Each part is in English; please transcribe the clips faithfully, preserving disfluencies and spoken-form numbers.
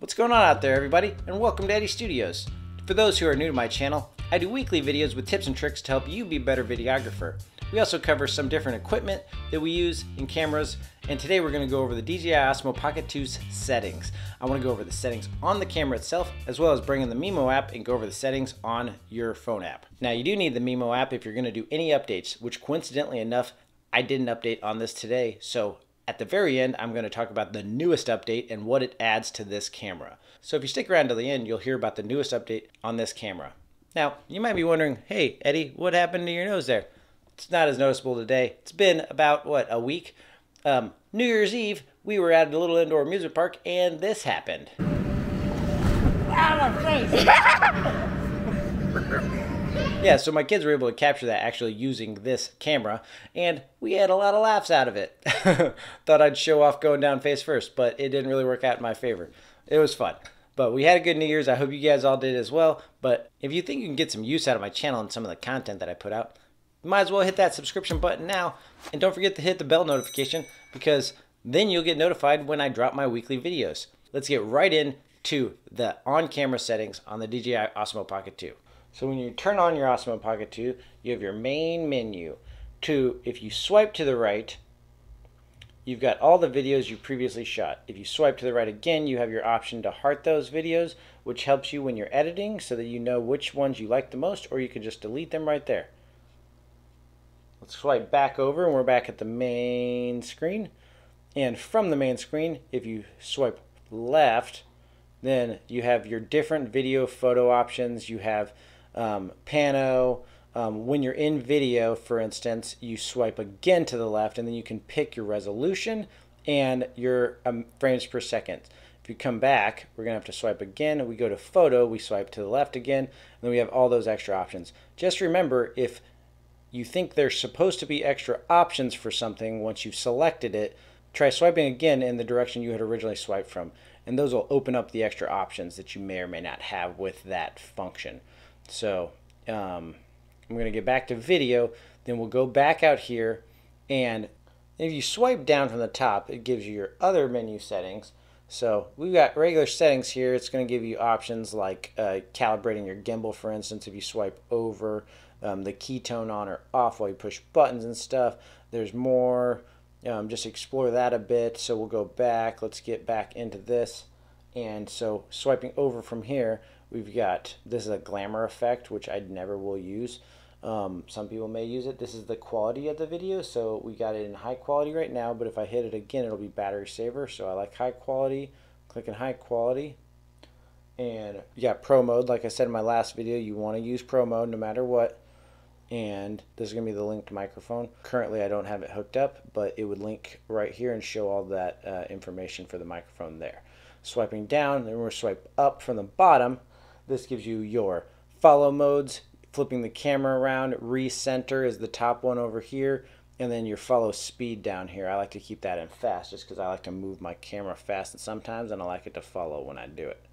What's going on out there, everybody, and welcome to Eddie Studios. For those who are new to my channel, I do weekly videos with tips and tricks to help you be a better videographer. We also cover some different equipment that we use in cameras, and today we're going to go over the D J I Osmo Pocket two's settings. I want to go over the settings on the camera itself, as well as bring in the Mimo app and go over the settings on your phone app. Now, you do need the Mimo app if you're going to do any updates, which coincidentally enough, I did an update on this today, so at the very end, I'm going to talk about the newest update and what it adds to this camera. So if you stick around to the end, you'll hear about the newest update on this camera. Now, you might be wondering, hey, Eddie, what happened to your nose there? It's not as noticeable today. It's been about, what, a week? Um, New Year's Eve, we were at a little indoor amusement park, and this happened. Out of face! Yeah, so my kids were able to capture that actually using this camera, and we had a lot of laughs out of it. Thought I'd show off going down face first, but it didn't really work out in my favor. It was fun. But we had a good New Year's. I hope you guys all did as well. But if you think you can get some use out of my channel and some of the content that I put out, you might as well hit that subscription button now. And don't forget to hit the bell notification, because then you'll get notified when I drop my weekly videos. Let's get right in to the on-camera settings on the D J I Osmo Pocket two. So when you turn on your Osmo Pocket two, you have your main menu. To, if you swipe to the right, you've got all the videos you previously shot. If you swipe to the right again, you have your option to heart those videos, which helps you when you're editing so that you know which ones you like the most, or you can just delete them right there. Let's swipe back over and we're back at the main screen. And from the main screen, if you swipe left, then you have your different video photo options. You have um, pano. Um, when you're in video, for instance, you swipe again to the left, and then you can pick your resolution and your um, frames per second. If you come back, we're going to have to swipe again. We go to photo, we swipe to the left again, and then we have all those extra options. Just remember, if you think there's supposed to be extra options for something once you've selected it, try swiping again in the direction you had originally swiped from, and those will open up the extra options that you may or may not have with that function. So um, I'm going to get back to video, then we'll go back out here, and if you swipe down from the top, it gives you your other menu settings. So we've got regular settings here. It's going to give you options like uh, calibrating your gimbal, for instance, if you swipe over, um, the ketone on or off while you push buttons and stuff. There's more. Um, just explore that a bit. So we'll go back. Let's get back into this. And so swiping over from here, we've got, this is a glamour effect, which I never will use. Um, some people may use it. This is the quality of the video. So we got it in high quality right now, but if I hit it again, it'll be battery saver. So I like high quality, clicking high quality. And you got pro mode. Like I said in my last video, you want to use pro mode no matter what. And this is going to be the linked microphone. Currently, I don't have it hooked up, but it would link right here and show all that uh, information for the microphone there. Swiping down, then we're swipe up from the bottom. This gives you your follow modes, flipping the camera around. Recenter is the top one over here, and then your follow speed down here. I like to keep that in fast just because I like to move my camera fast and sometimes, and I like it to follow when I do it.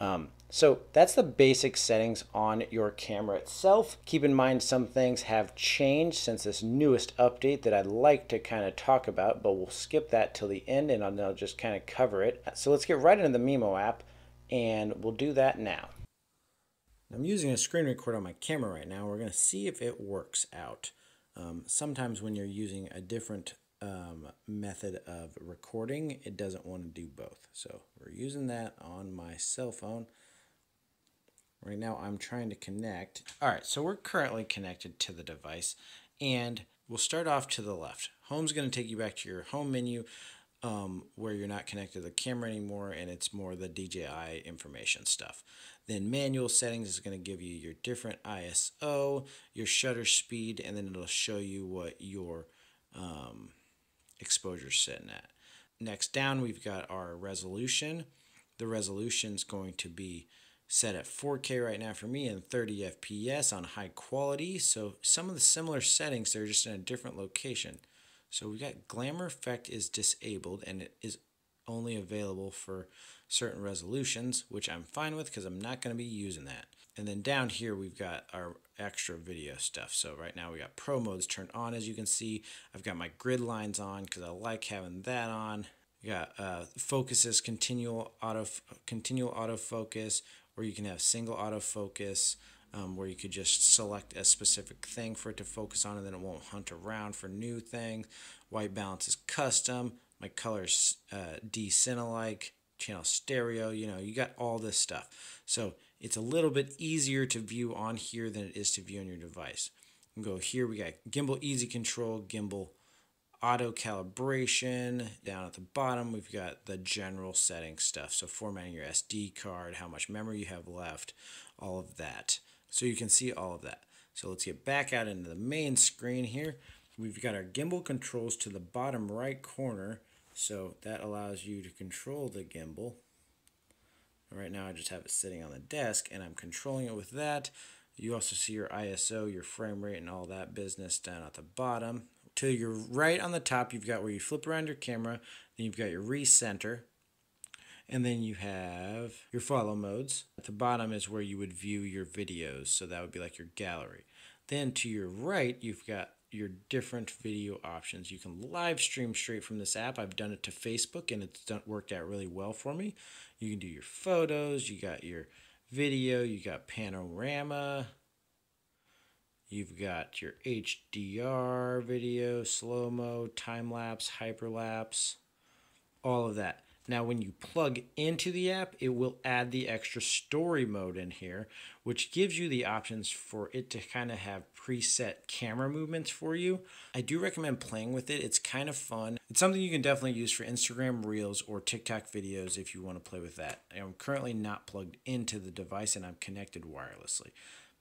Um, so that's the basic settings on your camera itself. Keep in mind some things have changed since this newest update that I'd like to kind of talk about, but we'll skip that till the end and I'll just kind of cover it. So let's get right into the Mimo app, and we'll do that now. I'm using a screen record on my camera right now. We're going to see if it works out. Um, sometimes when you're using a different Um, method of recording, it doesn't want to do both. So we're using that on my cell phone. Right now I'm trying to connect. All right, so we're currently connected to the device, and we'll start off to the left. Home's going to take you back to your home menu um, where you're not connected to the camera anymore, and it's more the D J I information stuff. Then manual settings is going to give you your different I S O, your shutter speed, and then it'll show you what your um, exposure's sitting at. Next down, we've got our resolution. The resolution's going to be set at four K right now for me and thirty F P S on high quality. So some of the similar settings, they're just in a different location. So we got glamour effect is disabled, and it is only available for certain resolutions, which I'm fine with because I'm not going to be using that. And then down here, we've got our extra video stuff. So right now we got pro modes turned on, as you can see. I've got my grid lines on because I like having that on. You got uh, focuses, continual auto, continual autofocus, or you can have single autofocus, um, where you could just select a specific thing for it to focus on, and then it won't hunt around for new things. White balance is custom. My color's uh, D-Cinelike, channel stereo. You know, you got all this stuff. So it's a little bit easier to view on here than it is to view on your device. You can go here. We got gimbal easy control, gimbal auto calibration. Down at the bottom, we've got the general setting stuff. So formatting your S D card, how much memory you have left, all of that. So you can see all of that. So let's get back out into the main screen here. We've got our gimbal controls to the bottom right corner. So that allows you to control the gimbal. Right now I just have it sitting on the desk and I'm controlling it with that. You also see your I S O, your frame rate, and all that business down at the bottom. To your right on the top, you've got where you flip around your camera, then you've got your recenter, and then you have your follow modes. At the bottom is where you would view your videos, so that would be like your gallery. Then to your right, you've got your different video options. You can live stream straight from this app. I've done it to Facebook, and it's done, worked out really well for me. You can do your photos, you got your video, you got panorama, you've got your H D R video, slow-mo, time-lapse, hyperlapse, all of that. Now, when you plug into the app, it will add the extra story mode in here, which gives you the options for it to kind of have preset camera movements for you. I do recommend playing with it. It's kind of fun. It's something you can definitely use for Instagram Reels or TikTok videos if you want to play with that. I'm currently not plugged into the device, and I'm connected wirelessly.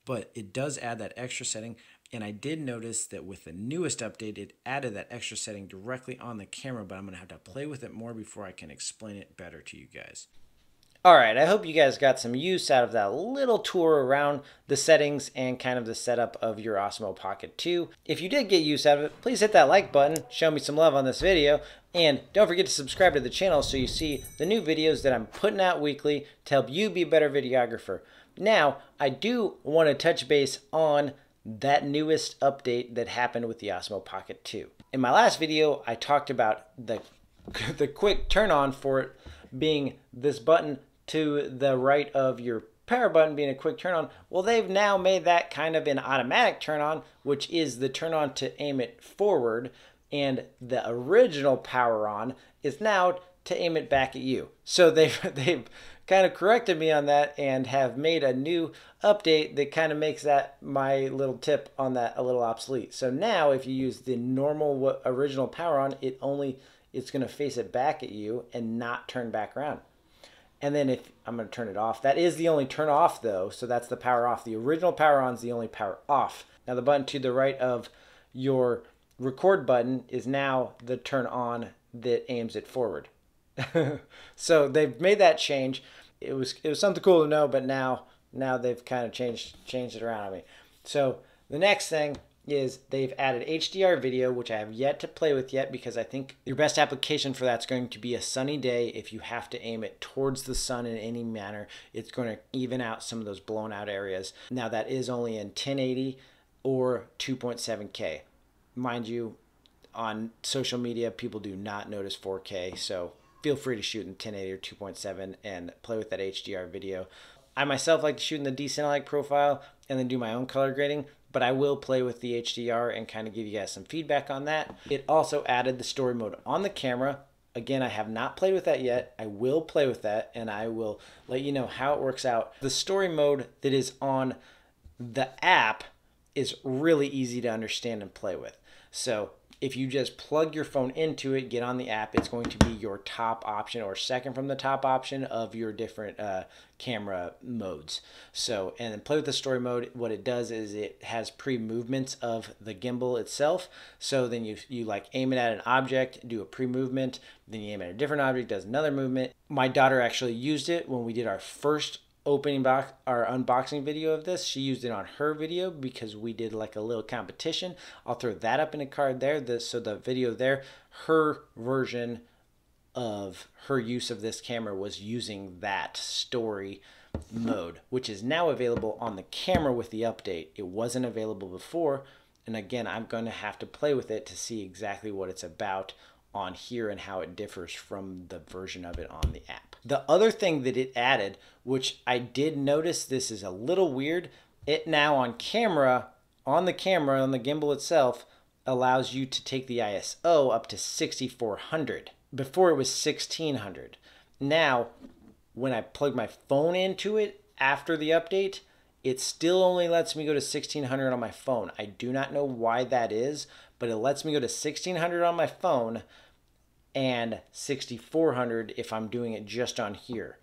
But it does add that extra setting, and I did notice that with the newest update, it added that extra setting directly on the camera, but I'm going to have to play with it more before I can explain it better to you guys. All right, I hope you guys got some use out of that little tour around the settings and kind of the setup of your Osmo Pocket two. If you did get use out of it, please hit that like button, show me some love on this video, and don't forget to subscribe to the channel so you see the new videos that I'm putting out weekly to help you be a better videographer. Now, I do want to touch base on that newest update that happened with the Osmo Pocket two. In my last video, I talked about the, the quick turn on for it being this button to the right of your power button being a quick turn on. Well, they've now made that kind of an automatic turn on, which is the turn on to aim it forward, and the original power on is now to aim it back at you. So they've, they've kind of corrected me on that and have made a new update that kind of makes that, my little tip on that, a little obsolete. So now if you use the normal original power on, it only, it's gonna face it back at you and not turn back around. And then if, I'm gonna turn it off. That is the only turn off though, so that's the power off. The original power on is the only power off. Now the button to the right of your record button is now the turn on that aims it forward. So they've made that change. It was it was something cool to know, but now now they've kind of changed changed it around on me. So the next thing is they've added H D R video, which I have yet to play with yet because I think your best application for that's going to be a sunny day. If you have to aim it towards the sun in any manner, it's going to even out some of those blown out areas. Now that is only in ten eighty or two point seven K. Mind you, on social media people do not notice four K, so feel free to shoot in ten eighty or two point seven and play with that H D R video. I myself like to shoot in the D-Cinelike profile and then do my own color grading, but I will play with the H D R and kind of give you guys some feedback on that. It also added the story mode on the camera. Again, I have not played with that yet. I will play with that and I will let you know how it works out. The story mode that is on the app is really easy to understand and play with. So if you just plug your phone into it, get on the app, it's going to be your top option or second from the top option of your different uh, camera modes. So, and then play with the story mode. What it does is it has pre-movements of the gimbal itself. So then you, you like aim it at an object, do a pre-movement, then you aim at a different object, does another movement. My daughter actually used it when we did our first opening box, our unboxing video of this. She used it on her video because we did like a little competition. I'll throw that up in a card there. The, so the video there, her version of her use of this camera was using that story mode, which is now available on the camera with the update. It wasn't available before. And again, I'm going to have to play with it to see exactly what it's about on here and how it differs from the version of it on the app. The other thing that it added, which I did notice this is a little weird, it now on camera, on the camera, on the gimbal itself, allows you to take the I S O up to sixty-four hundred. Before it was sixteen hundred. Now, when I plug my phone into it after the update, it still only lets me go to sixteen hundred on my phone. I do not know why that is, but it lets me go to sixteen hundred on my phone and sixty-four hundred if I'm doing it just on here.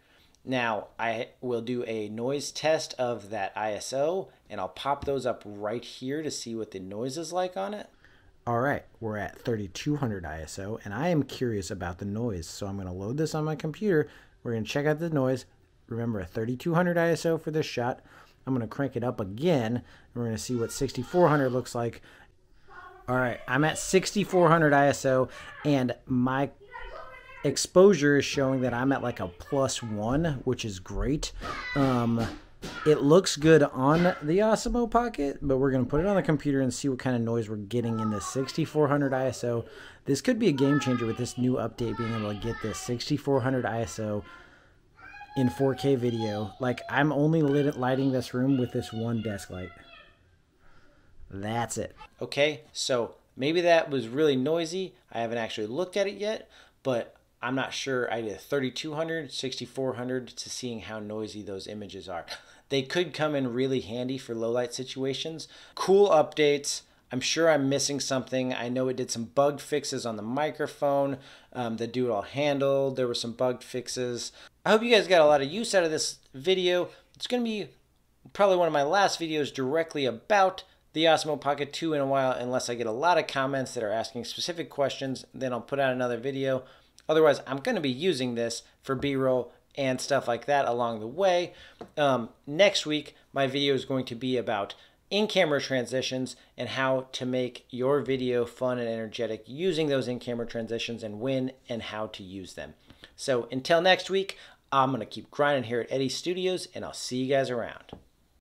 Now, I will do a noise test of that I S O, and I'll pop those up right here to see what the noise is like on it. All right, we're at thirty-two hundred I S O, and I am curious about the noise, so I'm going to load this on my computer. We're going to check out the noise. Remember, a thirty-two hundred I S O for this shot. I'm going to crank it up again, and we're going to see what sixty-four hundred looks like. All right, I'm at sixty-four hundred I S O, and my exposure is showing that I'm at like a plus one, which is great. Um, it looks good on the Osmo Pocket, but we're going to put it on the computer and see what kind of noise we're getting in the sixty-four hundred I S O. This could be a game changer with this new update, being able to get this sixty-four hundred I S O in four K video. Like, I'm only lit lighting this room with this one desk light. That's it. Okay, so maybe that was really noisy. I haven't actually looked at it yet, but I'm not sure. I did thirty-two hundred, sixty-four hundred to seeing how noisy those images are. They could come in really handy for low light situations. Cool updates. I'm sure I'm missing something. I know it did some bug fixes on the microphone, um, the do-it-all handle. There were some bug fixes. I hope you guys got a lot of use out of this video. It's going to be probably one of my last videos directly about the Osmo Pocket two in a while, unless I get a lot of comments that are asking specific questions. Then I'll put out another video. Otherwise, I'm going to be using this for B-roll and stuff like that along the way. Um, next week, my video is going to be about in-camera transitions and how to make your video fun and energetic using those in-camera transitions, and when and how to use them. So until next week, I'm going to keep grinding here at Eddie Studios, and I'll see you guys around.